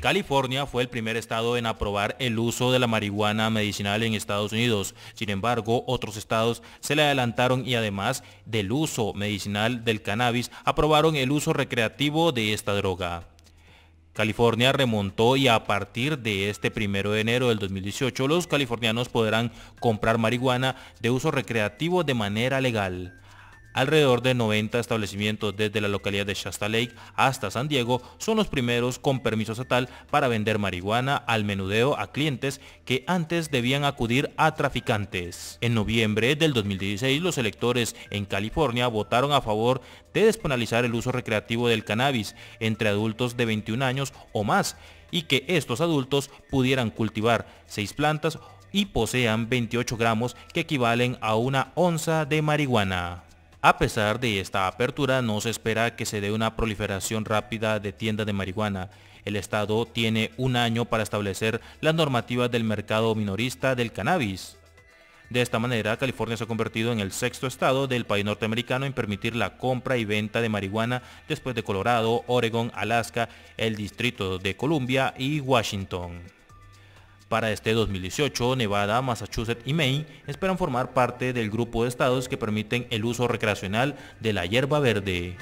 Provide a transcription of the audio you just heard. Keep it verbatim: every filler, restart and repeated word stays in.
California fue el primer estado en aprobar el uso de la marihuana medicinal en Estados Unidos. Sin embargo, otros estados se le adelantaron y además del uso medicinal del cannabis, aprobaron el uso recreativo de esta droga. California remontó y a partir de este primero de enero del dos mil dieciocho, los californianos podrán comprar marihuana de uso recreativo de manera legal. Alrededor de noventa establecimientos desde la localidad de Shasta Lake hasta San Diego son los primeros con permiso estatal para vender marihuana al menudeo a clientes que antes debían acudir a traficantes. En noviembre del dos mil dieciséis, los electores en California votaron a favor de despenalizar el uso recreativo del cannabis entre adultos de veintiún años o más y que estos adultos pudieran cultivar seis plantas y posean veintiocho gramos que equivalen a una onza de marihuana. A pesar de esta apertura, no se espera que se dé una proliferación rápida de tiendas de marihuana. El estado tiene un año para establecer las normativas del mercado minorista del cannabis. De esta manera, California se ha convertido en el sexto estado del país norteamericano en permitir la compra y venta de marihuana después de Colorado, Oregon, Alaska, el Distrito de Columbia y Washington. Para este dos mil dieciocho, Nevada, Massachusetts y Maine esperan formar parte del grupo de estados que permiten el uso recreacional de la hierba verde.